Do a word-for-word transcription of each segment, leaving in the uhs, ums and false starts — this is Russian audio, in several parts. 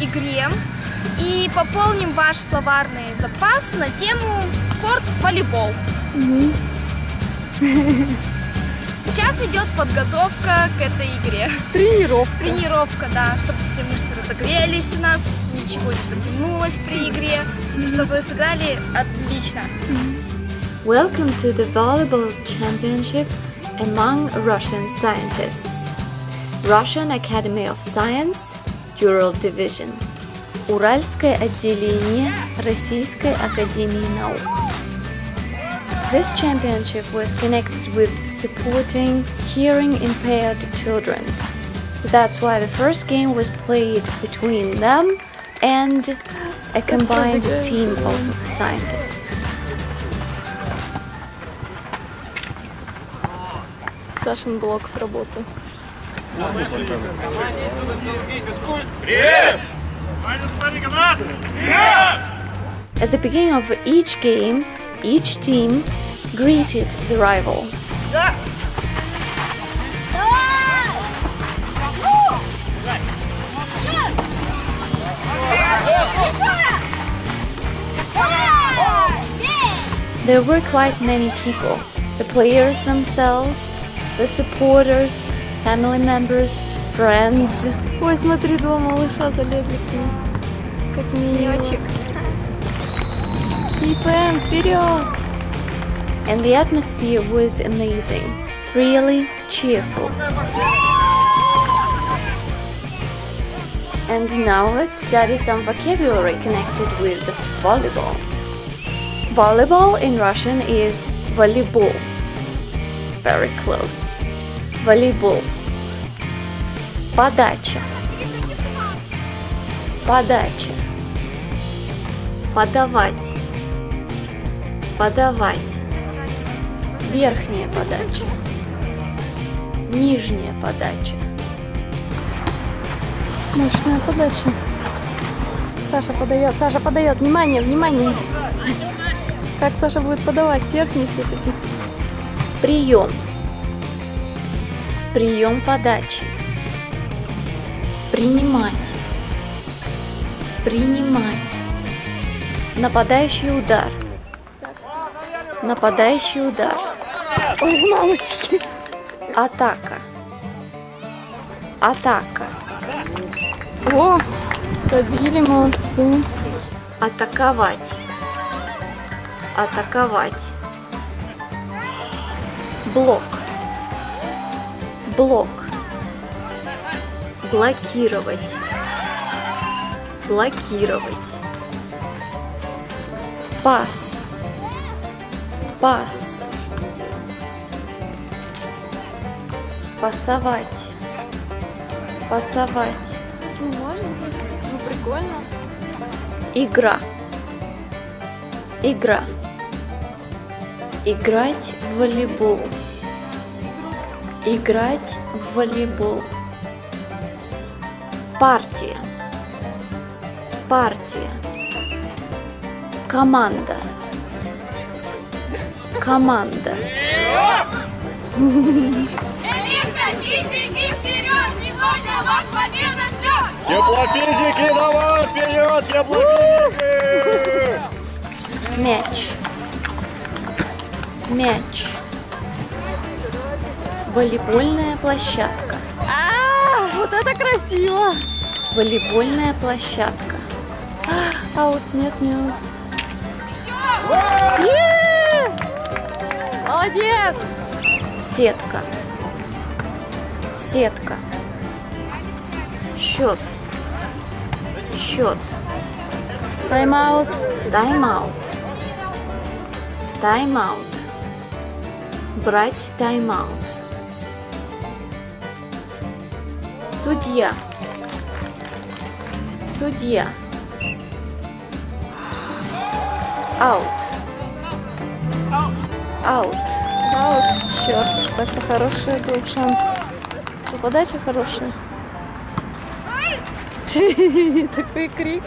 игре и пополним ваш словарный запас на тему спорт-волейбол. Mm-hmm. Сейчас идет подготовка к этой игре. Тренировка. Тренировка, да, чтобы все мышцы разогрелись у нас, ничего не потянулось при игре, mm-hmm. и чтобы сыграли отлично. Mm-hmm. Welcome to the volleyball championship among Russian scientists. Russian Academy of Science, Ural Division. Уральское отделение Российской академии наук. This championship was connected with supporting hearing-impaired children. So that's why the first game was played between them and a combined team of scientists. Sash's blog с работы. Привет! At the beginning of each game, each team greeted the rival. There were quite many people, the players themselves, the supporters, family members, friends. Ой, смотри, два малыша залезли к ним. Как миньончик. ИПМ, вперед! And the atmosphere was amazing. Really cheerful. And now let's study some vocabulary connected with volleyball. Volleyball in Russian is волейбол. Very close. Волейбол. Подача. Подача. Подавать. Подавать. Верхняя подача. Нижняя подача. Мощная подача. Саша подает. Саша подает. Внимание, внимание. Как Саша будет подавать? Верхний все-таки. Прием. Прием подачи. Принимать. Принимать. Нападающий удар. Нападающий удар. Ой, мамочки. Атака. Атака. О, забили, молодцы. Атаковать. Атаковать. Блок. Блок. Блокировать. Блокировать. Пас. Пас. Пасовать. Пасовать. Ну, можно? Ну, прикольно. Игра. Игра. Играть в волейбол. Играть в волейбол. Партия. Партия. Команда. Команда. Электрофизики, вперед! Сегодня вас победа ждет! Теплофизики, давай вперед! Теплофизики! Мяч. Мяч. Волейбольная площадка. Вот это красиво! Волейбольная площадка. А вот нет, не вот. Молодец! Сетка. Сетка. Счет. Счет. Тайм-аут. Тайм-аут. Тайм-аут. Брать тайм-аут. Судья. Судья. Аут. Аут. Аут, черт. Так-то хороший был шанс. Подача хорошая. Такой крик.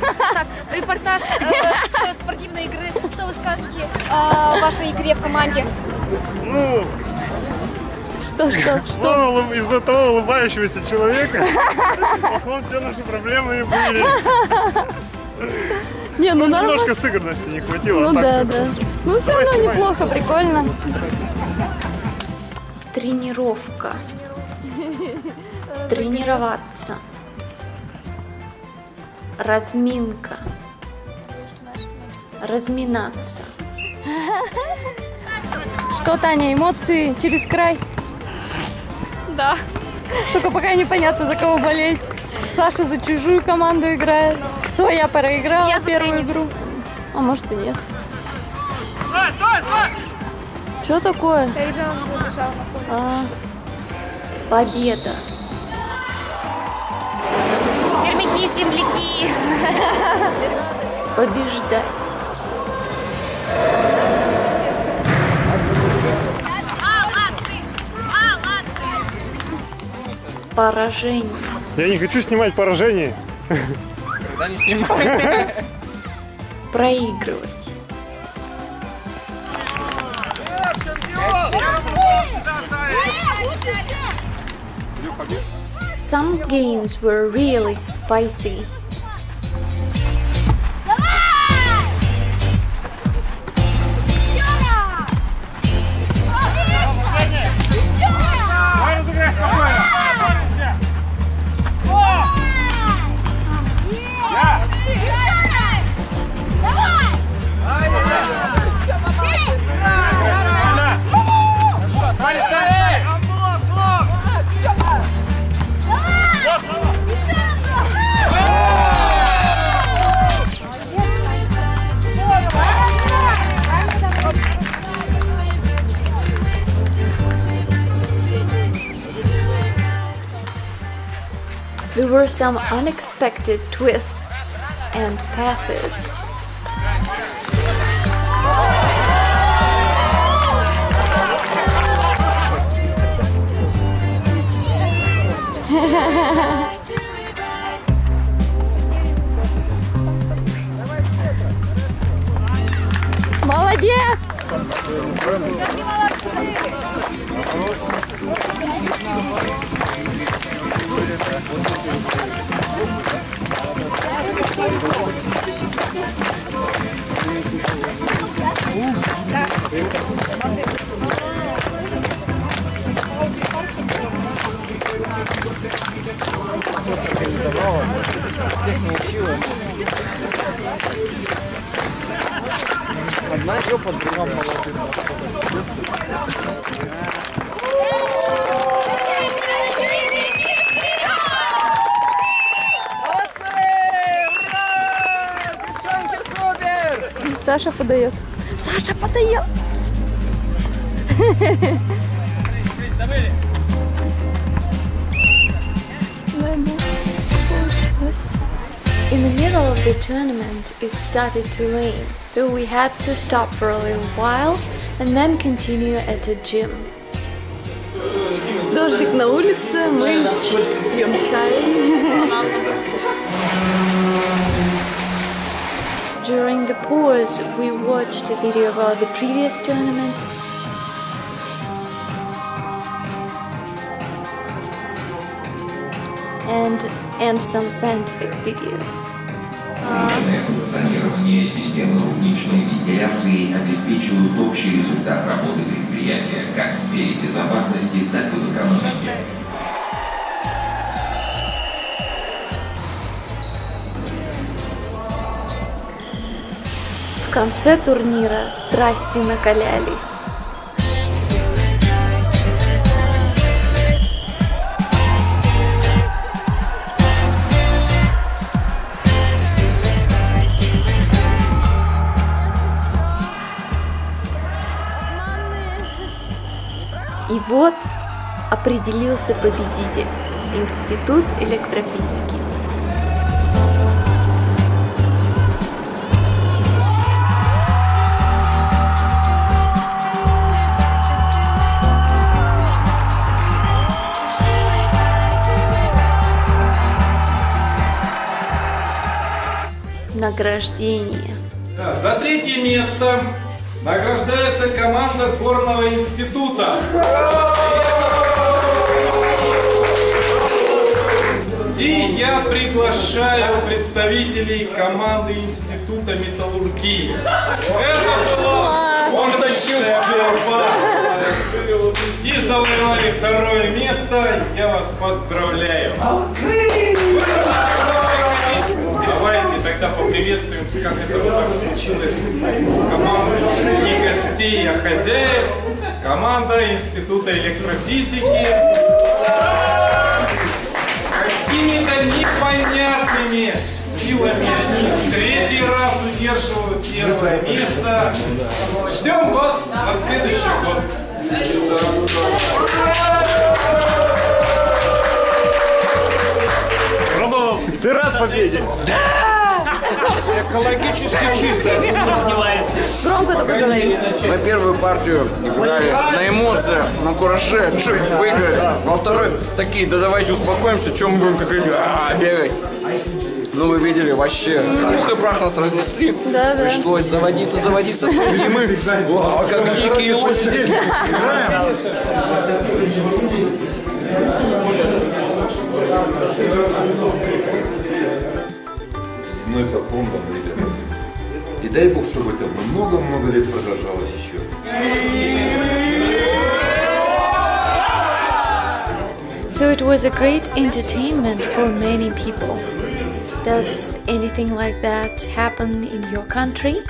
Так, репортаж э, с спортивной игры. Что вы скажете о вашей игре в команде? Ну... Что, что, что? Слово из-за того улыбающегося человека, словом, все наши проблемы и были. Не, ну, ну нормально. Немножко сыгранности не хватило. Ну да, да. Ну все равно неплохо, прикольно. Тренировка. Тренироваться. Разминка. Разминаться. Что, Таня, эмоции через край? Да. Только пока непонятно, за кого болеть. Саша за чужую команду играет. Своя проиграла первую игру. А может и нет. Стой, стой, стой! Что такое? А, победа. Пермяки, земляки. Побеждать. Поражение. Я не хочу снимать поражение. Когда не снимаю. Проигрывать. Some games were really spicy. There were some unexpected twists and passes. Молодец! Всех научила. Одна жопа, другая молодец. Саша подает. Саша подает. In the middle of the tournament, it started to rain, so we had to stop for a little while and then continue at the gym. Дождик на улице, мы пьем чай. During the pause, we watched a video about the previous tournament. And, and some scientific videos. Функционирование системы рудничной вентиляции обеспечивают общий результат работы предприятия как в сфере безопасности, так и в экономике. В конце турнира страсти накалялись. И вот определился победитель – Институт электрофизики. Награждение. Да, за третье место награждается команда Горного института. И я приглашаю представителей команды Института металлургии. Это была гордая борьба. И завоевали второе место. Я вас поздравляю. Давайте тогда поприветствуем, как это вот так случилось, команду не гостей, а хозяев. Команда Института электрофизики. Какими-то непонятными силами они третий раз удерживают первое место. Ждем вас на следующий год. Робов, ты рад победе? Да! Экологически чисто. Громко только говорили. На первую партию играли на эмоциях, на кураже, чик, выиграли. Во второй такие, да давайте успокоимся, чем мы будем как люди бегать. Ну вы видели, вообще, пух и прах нас разнесли, да, да. Пришлось заводиться, заводиться, и мы, о, как дикие лоси. Земной поклон вам, ребята. И дай бог, чтобы это много-много лет продолжалось еще. So it was a great entertainment for many people. Does anything like that happen in your country?